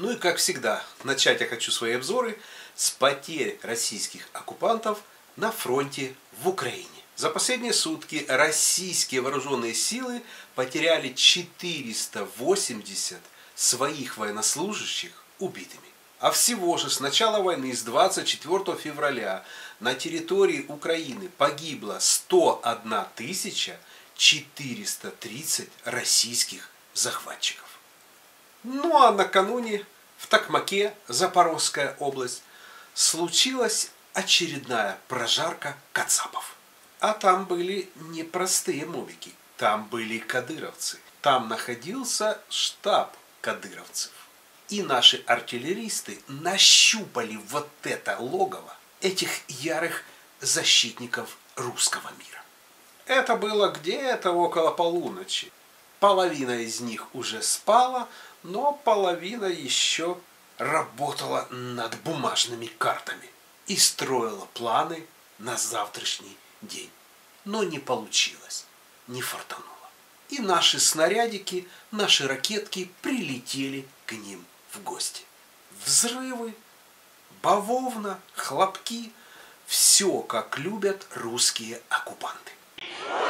Ну и как всегда, начать я хочу свои обзоры с потерь российских оккупантов на фронте в Украине. За последние сутки российские вооруженные силы потеряли 480 своих военнослужащих убитыми. А всего же с начала войны, с 24 февраля, на территории Украины погибло 101 430 российских захватчиков. Ну а накануне в Токмаке, Запорожская область, случилась очередная прожарка кацапов. А там были непростые мувики, там были кадыровцы, там находился штаб кадыровцев. И наши артиллеристы нащупали вот это логово этих ярых защитников русского мира. Это было где-то около полуночи. Половина из них уже спала, но половина еще работала над бумажными картами и строила планы на завтрашний день. Но не получилось, не фартануло. И наши снарядики, наши ракетки прилетели к ним в гости. Взрывы, бавовна, хлопки, все как любят русские оккупанты.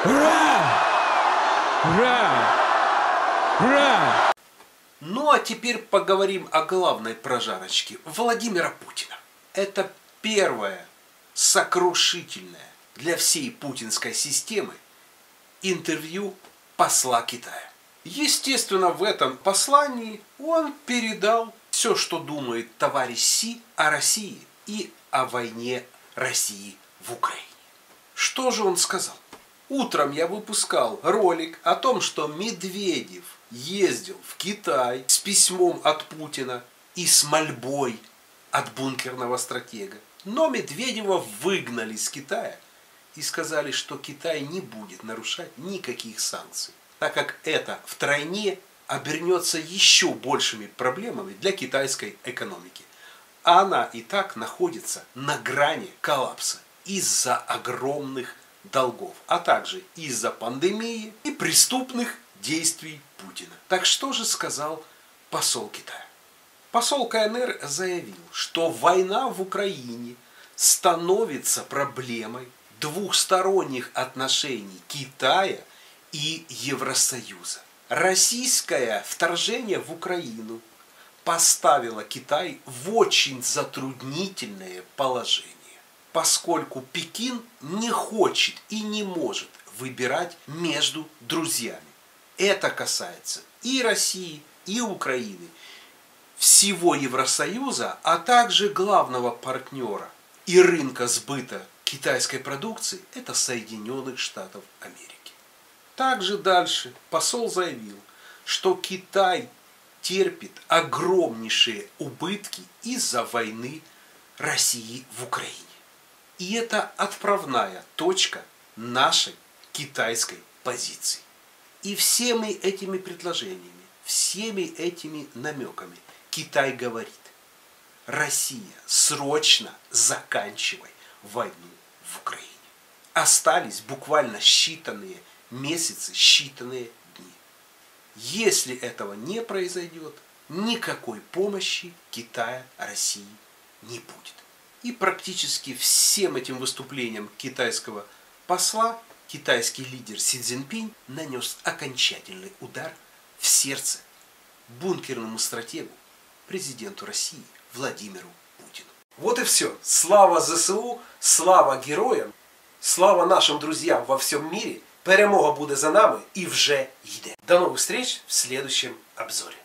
Ура! Ура! Ура! Ну а теперь поговорим о главной прожарочке Владимира Путина. Это первое сокрушительное для всей путинской системы интервью посла Китая. Естественно, в этом послании он передал все, что думает товарищ Си о России и о войне России в Украине. Что же он сказал? Утром я выпускал ролик о том, что Медведев ездил в Китай с письмом от Путина и с мольбой от бункерного стратега. Но Медведева выгнали из Китая и сказали, что Китай не будет нарушать никаких санкций, так как это втройне обернется еще большими проблемами для китайской экономики. А она и так находится на грани коллапса из-за огромных долгов, а также из-за пандемии и преступных действий Путина. Так что же сказал посол Китая? Посол КНР заявил, что война в Украине становится проблемой двухсторонних отношений Китая и Евросоюза. Российское вторжение в Украину поставило Китай в очень затруднительное положение, поскольку Пекин не хочет и не может выбирать между друзьями. Это касается и России, и Украины, всего Евросоюза, а также главного партнера и рынка сбыта китайской продукции – это Соединенных Штатов Америки. Также дальше посол заявил, что Китай терпит огромнейшие убытки из-за войны России в Украине. И это отправная точка нашей китайской позиции. И всеми этими предложениями, всеми этими намеками Китай говорит: Россия, срочно заканчивай войну в Украине. Остались буквально считанные месяцы, считанные дни. Если этого не произойдет, никакой помощи Китая России не будет. И практически всем этим выступлением китайского посла китайский лидер Си Цзиньпинь нанес окончательный удар в сердце бункерному стратегу, президенту России Владимиру Путину. Вот и все. Слава ЗСУ, слава героям, слава нашим друзьям во всем мире. Перемога буде за нами і вже йде. До нових зустріч в наступному обзорі.